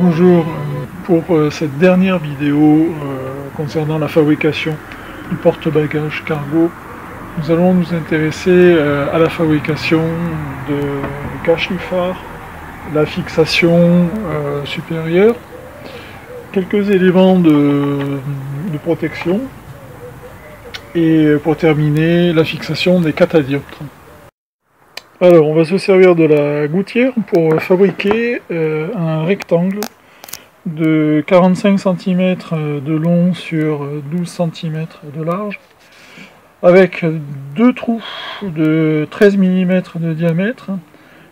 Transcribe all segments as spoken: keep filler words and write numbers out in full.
Bonjour, pour cette dernière vidéo concernant la fabrication du porte-bagages cargo, nous allons nous intéresser à la fabrication de cache-phare, la fixation supérieure, quelques éléments de, de protection et pour terminer la fixation des catadioptres. Alors, on va se servir de la gouttière pour fabriquer euh, un rectangle de quarante-cinq centimètres de long sur douze centimètres de large, avec deux trous de treize millimètres de diamètre,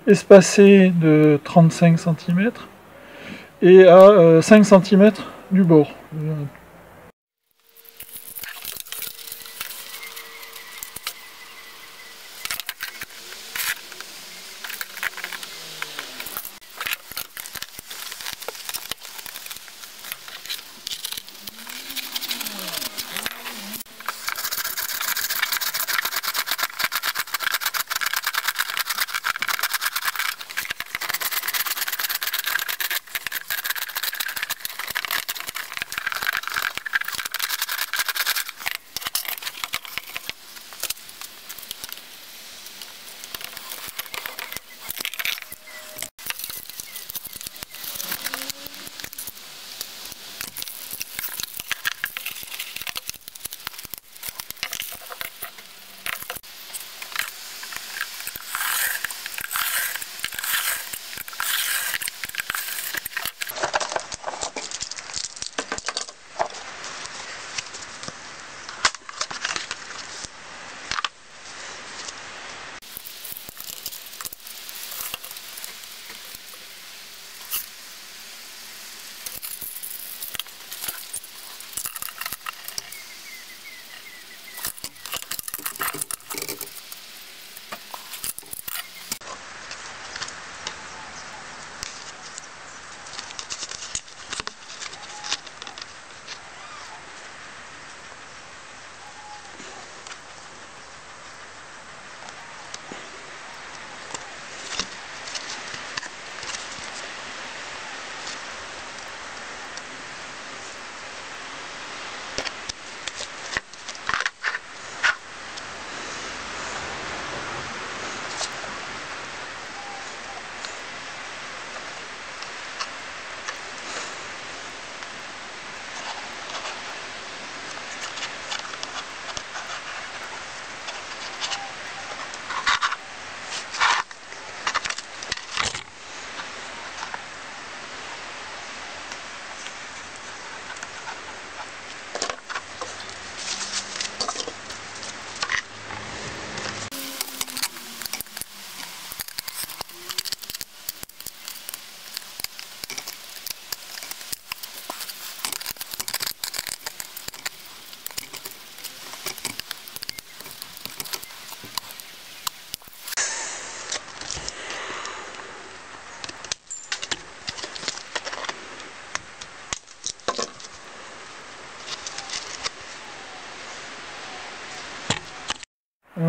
espacés de trente-cinq centimètres, et à euh, cinq centimètres du bord.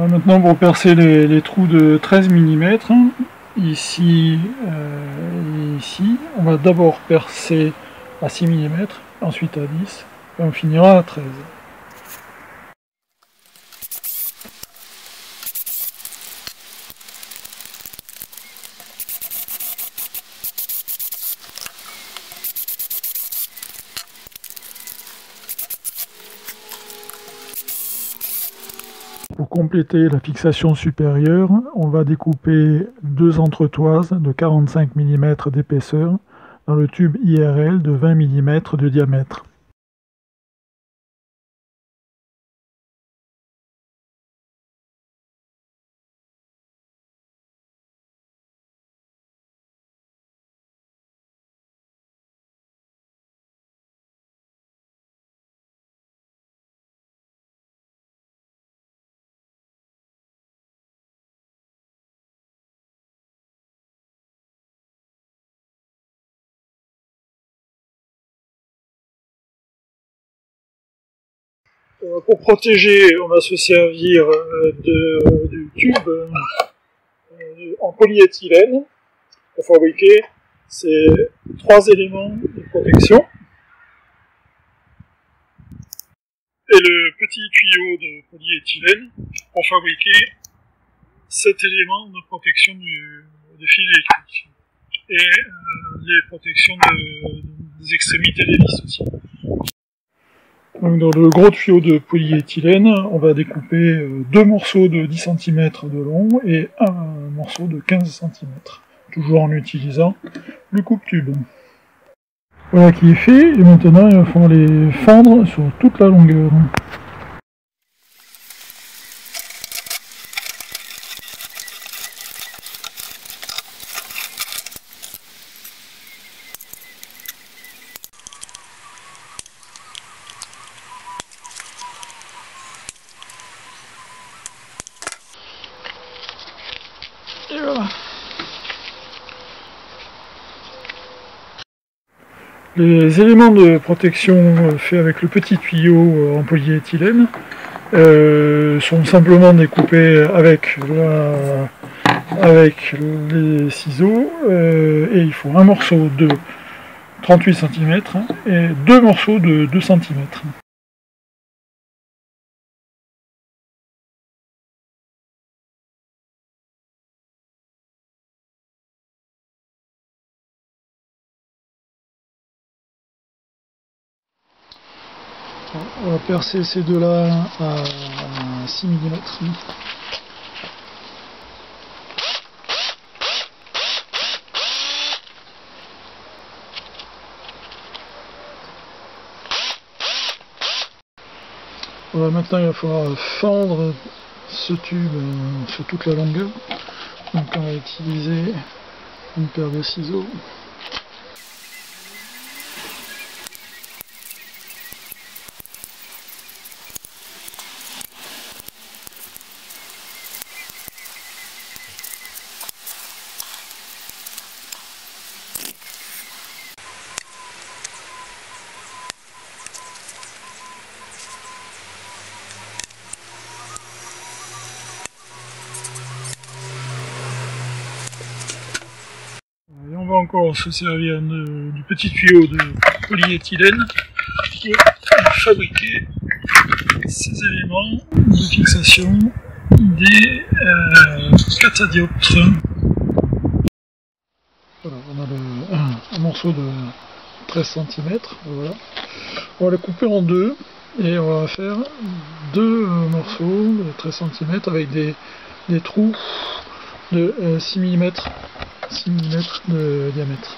Maintenant, pour percer les, les trous de treize millimètres, ici euh, et ici, on va d'abord percer à six millimètres, ensuite à dix, et on finira à treize. Pour compléter la fixation supérieure, on va découper deux entretoises de quarante-cinq millimètres d'épaisseur dans le tube I R L de vingt millimètres de diamètre. Pour protéger, on va se servir de, de tubes en polyéthylène pour fabriquer ces trois éléments de protection. Et le petit tuyau de polyéthylène pour fabriquer cet élément de protection du, des fils électriques et euh, les protections de, des extrémités des vis aussi. Donc dans le gros tuyau de polyéthylène, on va découper deux morceaux de dix centimètres de long et un morceau de quinze centimètres, toujours en utilisant le coupe-tube. Voilà qui est fait, et maintenant il va falloir les fendre sur toute la longueur. Et voilà. Les éléments de protection faits avec le petit tuyau en polyéthylène euh, sont simplement découpés avec, la, avec les ciseaux euh, et il faut un morceau de trente-huit centimètres et deux morceaux de deux centimètres. On va percer ces deux-là à six millimètres. Voilà, maintenant il va falloir fendre ce tube sur toute la longueur. Donc on va utiliser une paire de ciseaux. On va encore se servir de, du petit tuyau de polyéthylène pour fabriquer ces éléments de fixation des euh, catadioptres. Voilà, on a le, un, un morceau de treize centimètres. Voilà. On va le couper en deux et on va faire deux morceaux de treize centimètres avec des, des trous de euh, six millimètres. six millimètres de diamètre.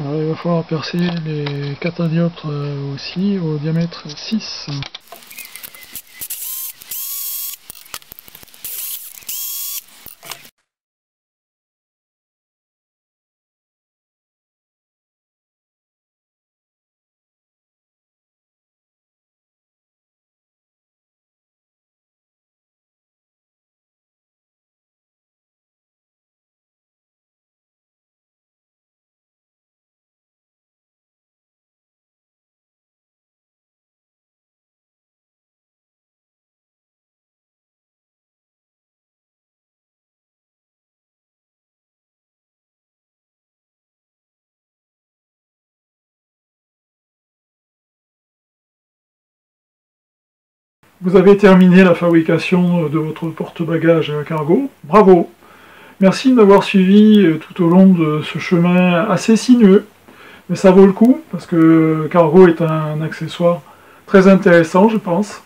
Alors, il va falloir percer les catadioptres aussi au diamètre six. Vous avez terminé la fabrication de votre porte-bagages Cargo. Bravo! Merci de m'avoir suivi tout au long de ce chemin assez sinueux. Mais ça vaut le coup, parce que Cargo est un accessoire très intéressant, je pense.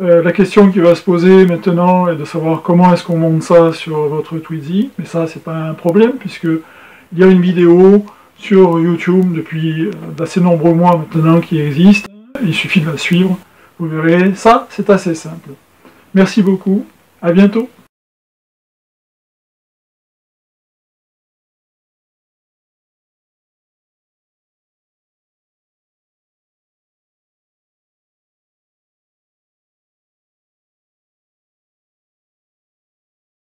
Euh, la question qui va se poser maintenant est de savoir comment est-ce qu'on monte ça sur votre Twizy. Mais ça, c'est pas un problème, puisqu'il y a une vidéo sur YouTube depuis d'assez nombreux mois maintenant qui existe. Il suffit de la suivre. Vous verrez, ça c'est assez simple. Merci beaucoup, à bientôt.